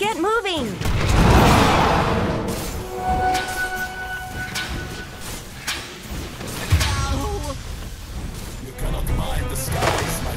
Let's get moving! Ow. You cannot mind the skies, my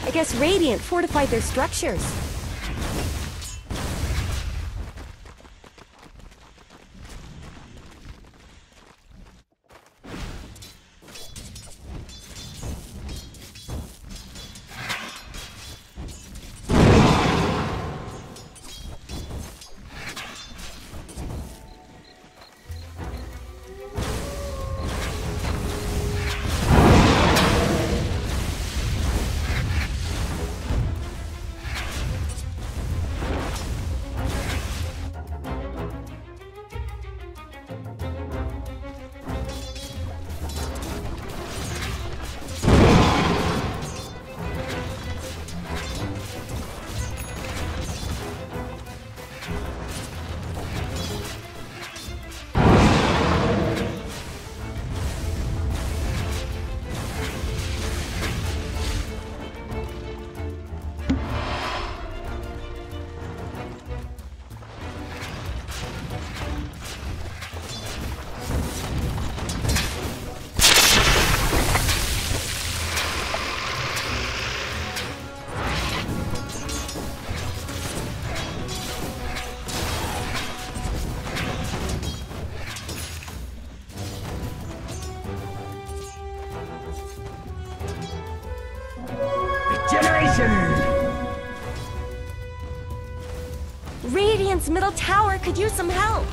I guess Radiant fortified their structures. Dyer's middle tower could use some help.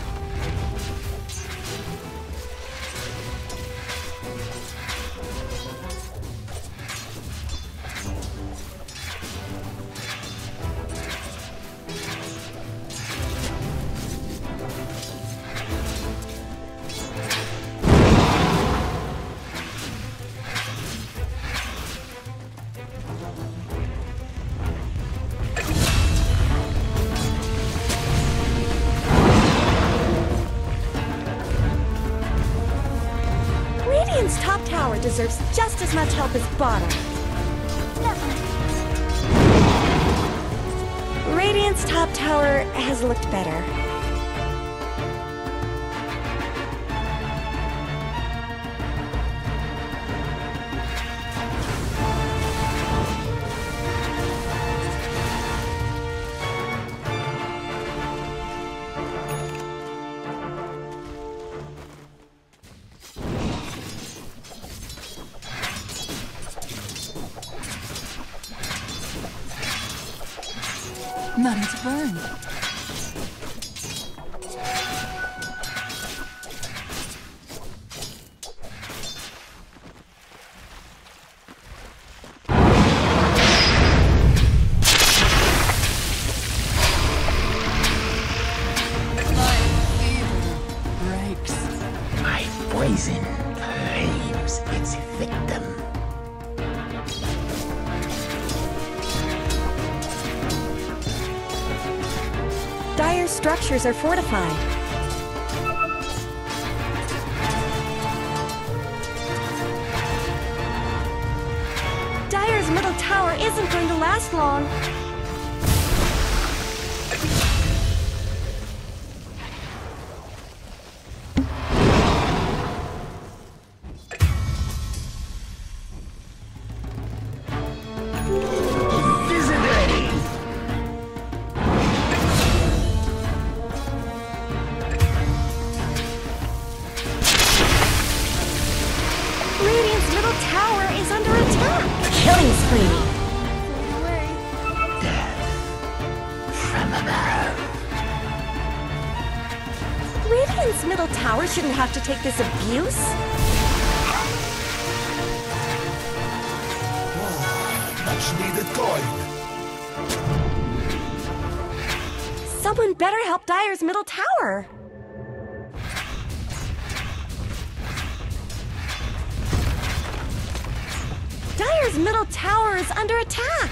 Top tower deserves just as much help as bottom. No. Radiant's top tower has looked better. None to burn. My poison claims its victim. Dyer's structures are fortified. Dyer's middle tower isn't going to last long. Tower is under attack! A killing spree! Death from above. Radiant's middle tower shouldn't have to take this abuse. Oh, much needed coin. Someone better help Dyer's middle tower. Dyer's middle tower is under attack!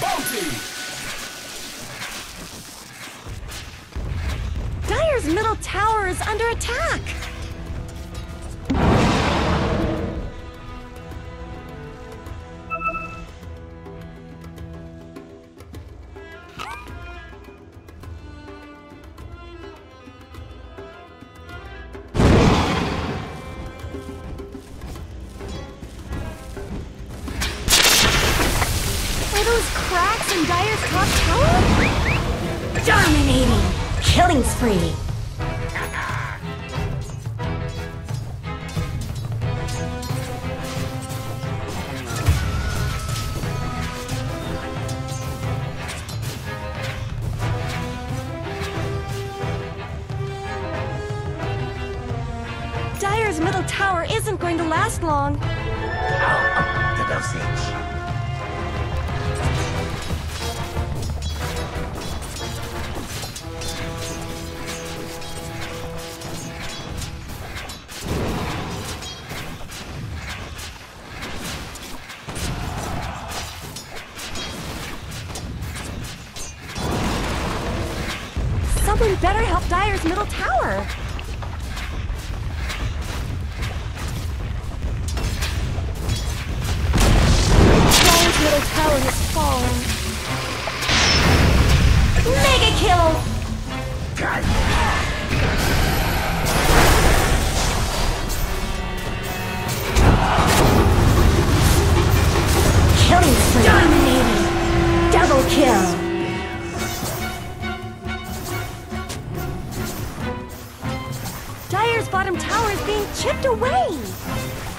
Bounty! Dyer's middle tower is under attack! Cracks in Dyer's top tower? Dominating! Killing spree! Dyer's middle tower isn't going to last long. I'll up the dosage. Someone better help Dyer's middle tower! Dyer's middle tower has fallen. Mega kill! God. Killing spree! Dominating! Double kill! Dyer's bottom tower is being chipped away!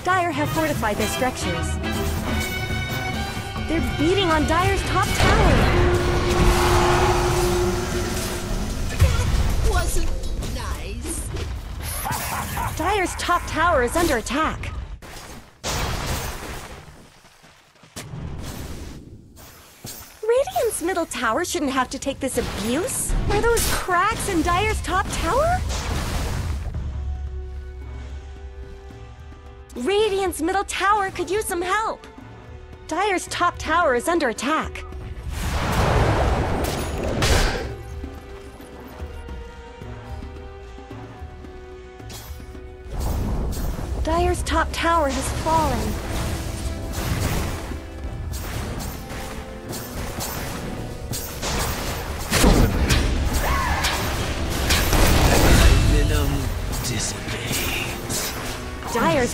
Dire have fortified their structures. They're beating on Dire's top tower! That wasn't nice. Dire's top tower is under attack. Radiant's middle tower shouldn't have to take this abuse? Are those cracks in Dire's top tower? Radiant's middle tower could use some help! Dire's top tower is under attack. Dire's top tower has fallen. Venom dissipates. Dire's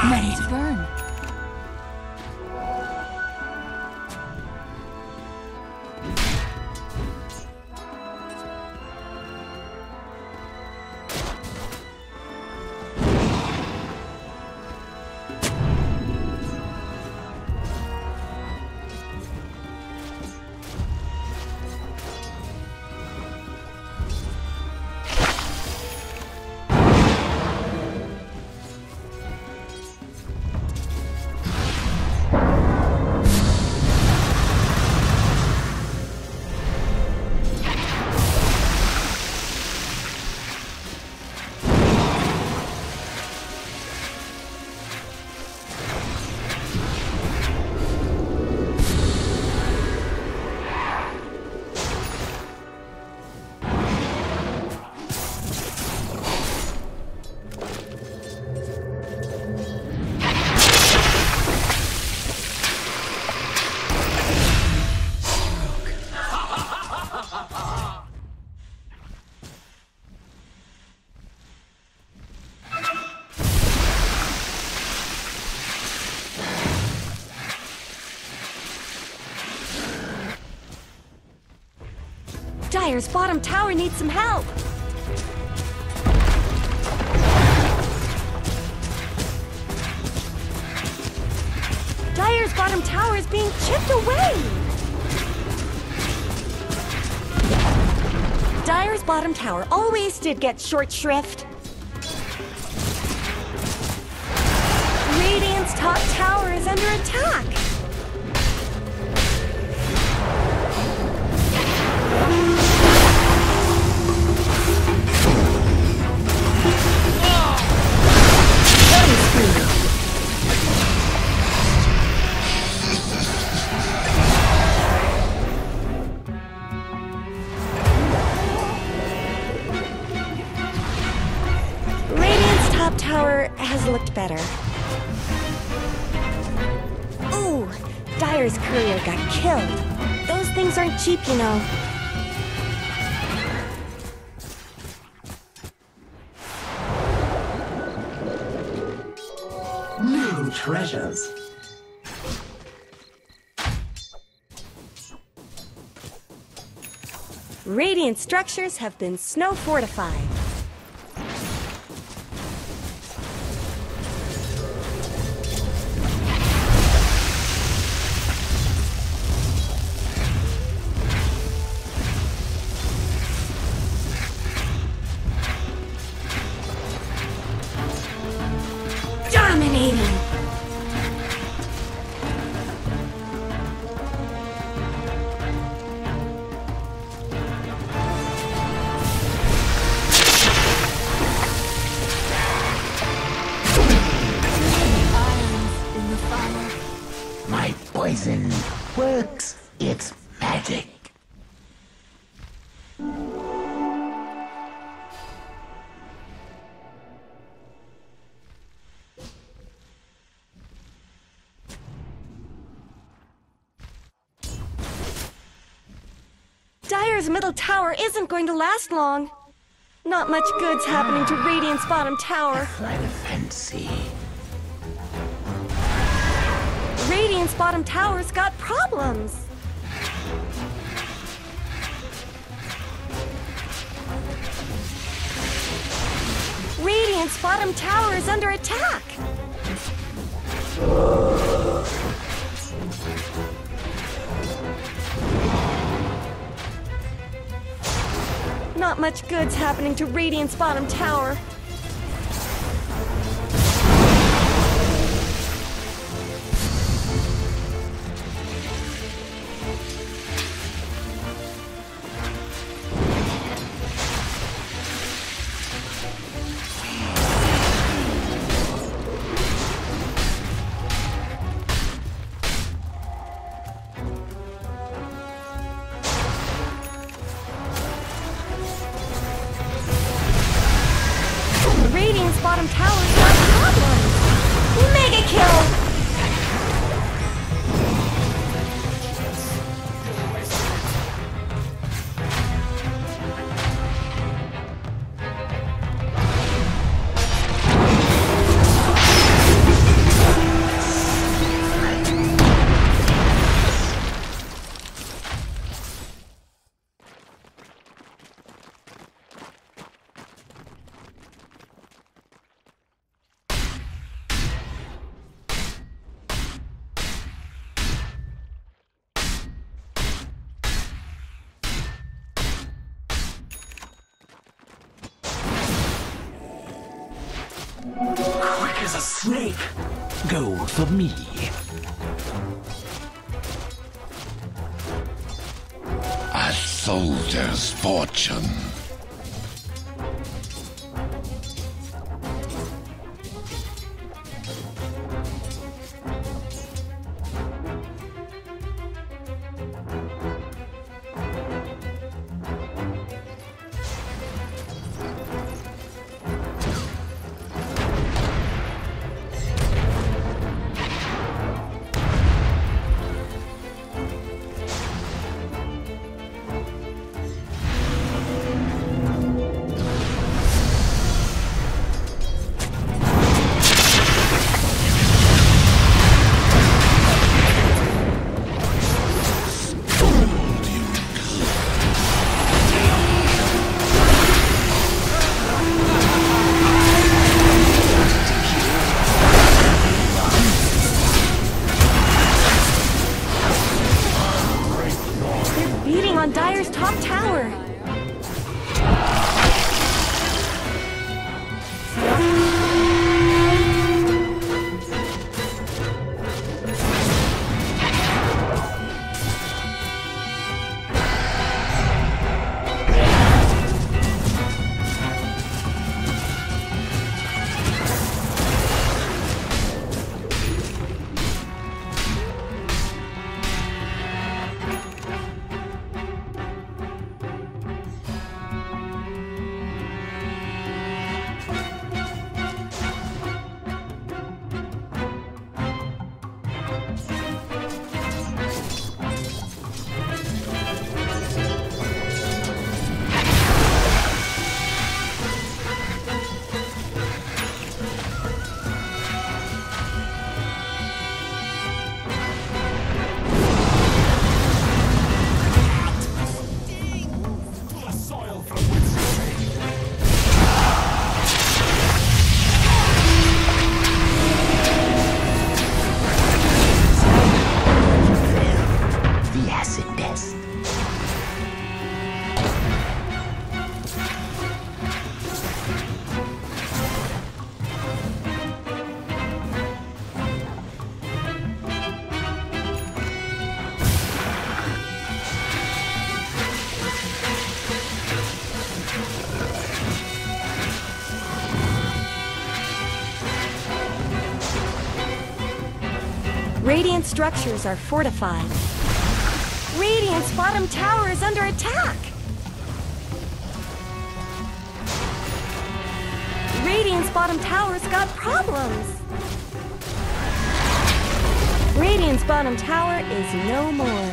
Ready to burn. Dire's bottom tower needs some help! Dire's bottom tower is being chipped away! Dire's bottom tower always did get short shrift. Radiant's top tower is under attack! Tower has looked better. Ooh, Dire's courier got killed. Those things aren't cheap, you know. New treasures. Radiant structures have been snow fortified. My poison works its magic. Dire Empire's middle tower isn't going to last long. Not much good's happening to Radiant's bottom tower. A flight of fancy. Radiant's bottom tower's got problems. Radiant's bottom tower is under attack. Not much good's happening to Radiant's bottom tower. Bottom tower is not a problem. Mega kill! Quick as a snake! Go for me! A soldier's fortune. Dire's top tower. Radiant structures are fortified. Radiant's bottom tower is under attack. Radiant's bottom tower's got problems. Radiant's bottom tower is no more.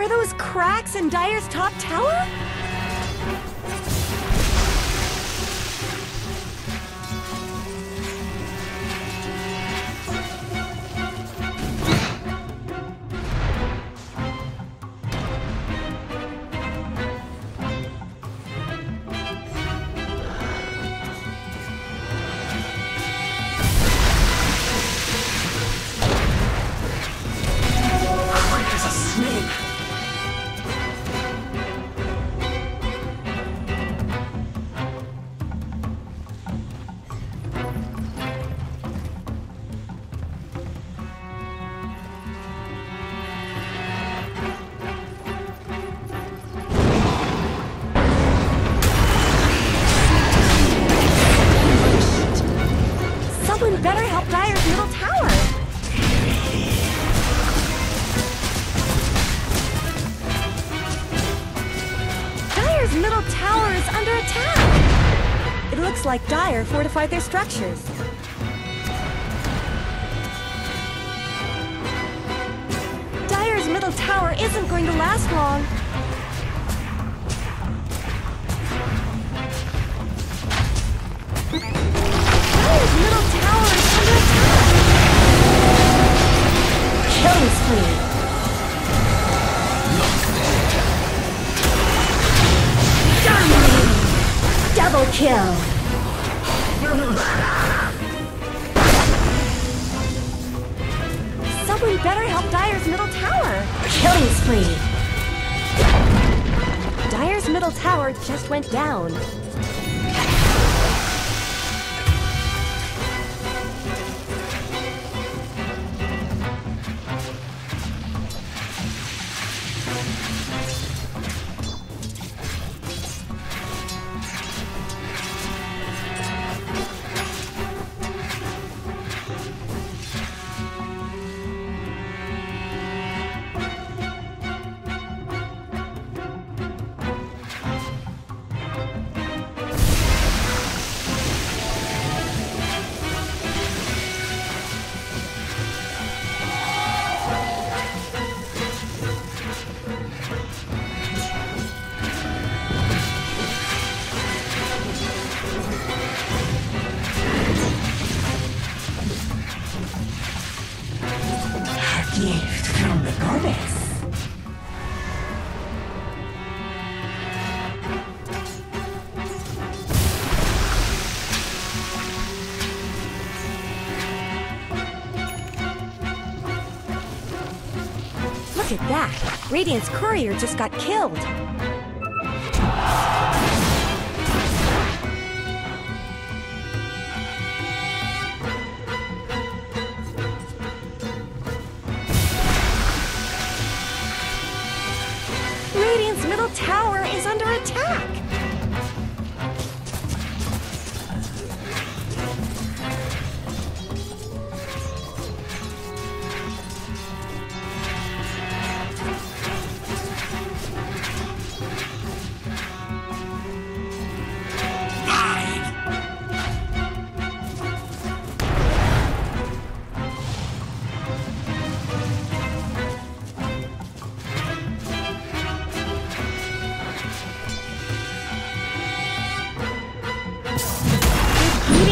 Are those cracks in Dire's top tower? Middle tower is under attack! It looks like Dire fortified their structures. Dire's middle tower isn't going to last long. Dire's middle tower is under attack! Kill this queen! Double kill! Someone better help Dire's middle tower! Killing spree! Dire's middle tower just went down. Look at that! Radiant's courier just got killed! Radiant's middle tower is under attack!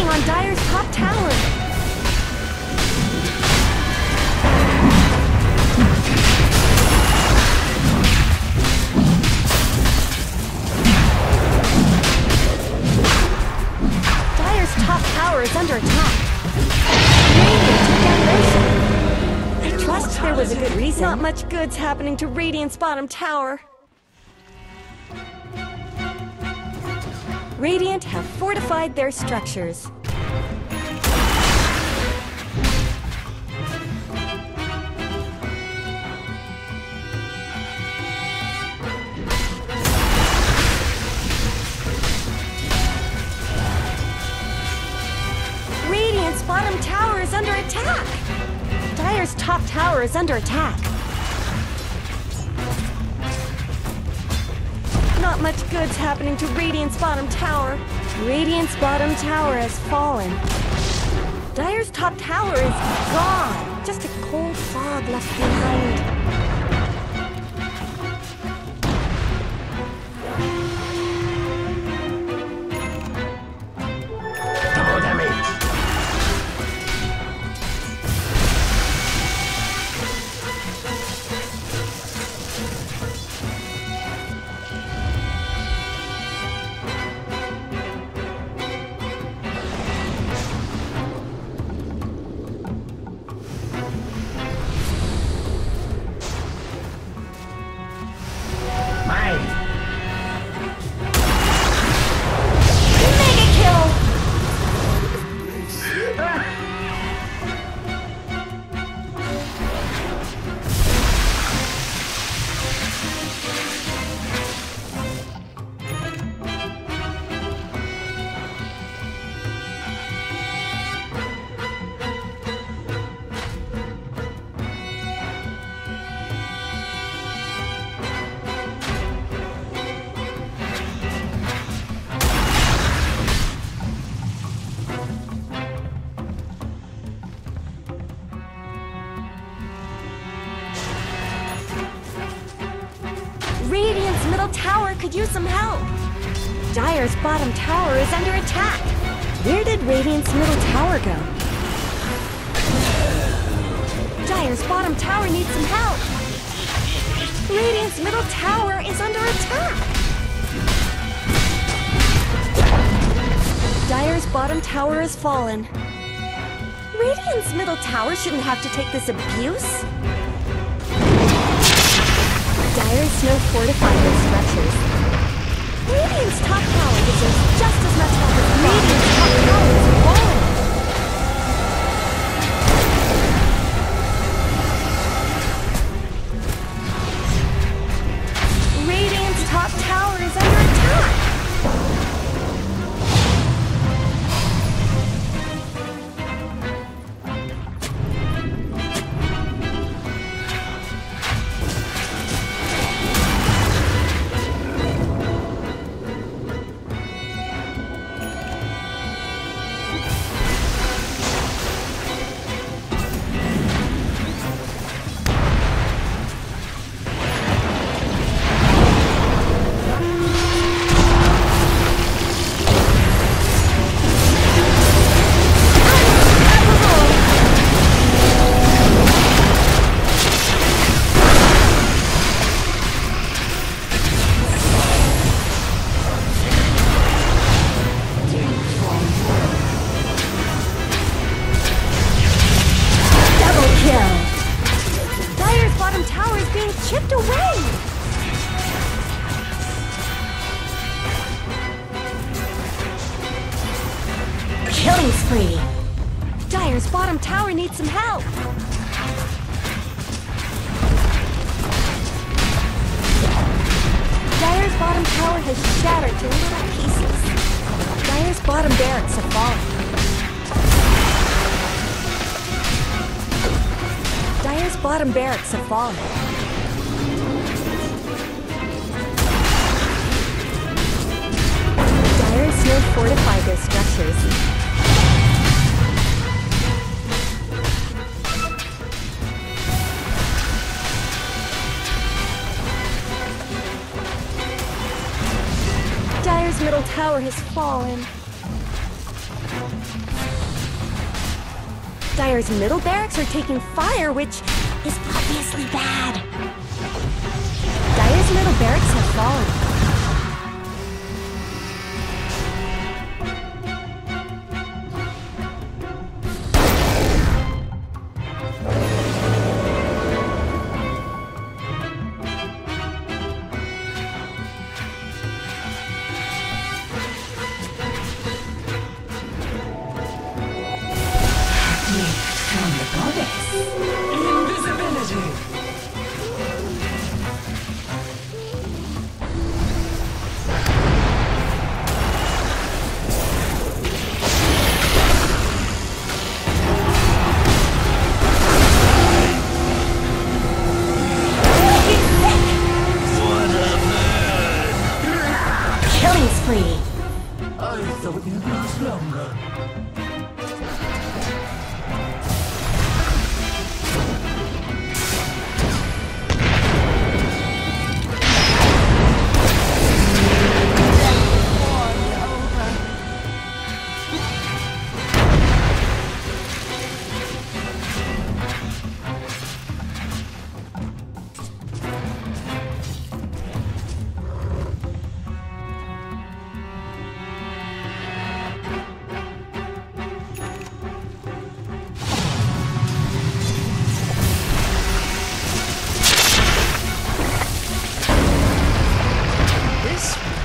On Dire's top tower. Dire's top tower is under attack. Radiant, I trust there was a good reason. Not much good's happening to Radiant's bottom tower. Radiant have fortified their structures. Radiant's bottom tower is under attack! Dire's top tower is under attack. Not much good's happening to Radiant's bottom tower. Radiant's bottom tower has fallen. Dire's top tower is gone. Just a cold fog left behind. middle tower could use some help. Dire's bottom tower is under attack. Where did Radiant's middle tower go? Dire's bottom tower needs some help. Radiant's middle tower is under attack. Dire's bottom tower has fallen. Radiant's middle tower shouldn't have to take this abuse. Dire's snow fortified their structures. Radiant's top tower deserves just as much help as Radiant's top tower is falling. Radiant's top tower is under attack. Killing spree! Dire's bottom tower needs some help! Dire's bottom tower has shattered to little pieces. Dire's bottom barracks have fallen. Dire's bottom barracks have fallen. Dire's snow fortified their structures. Dire's middle tower has fallen. Dire's middle barracks are taking fire, which is obviously bad. Dire's middle barracks have fallen.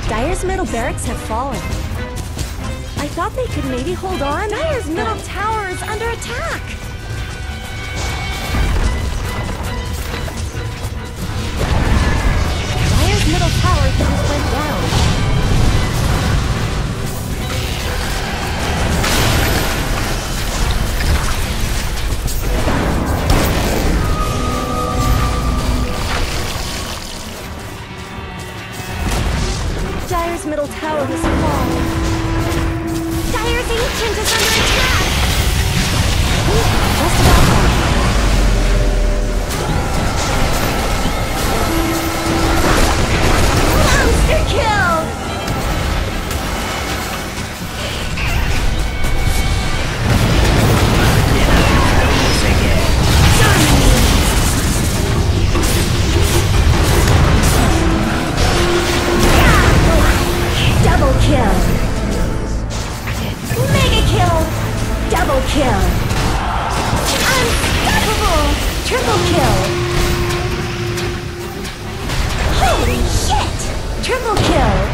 Dire's middle barracks have fallen. I thought they could maybe hold on. Dire's middle tower is under attack. Dire's middle tower just went down. Dire's middle tower has fallen. Dire's ancient is under attack! Just about that. Double kill. Unstoppable. Triple kill. Holy shit. Triple kill.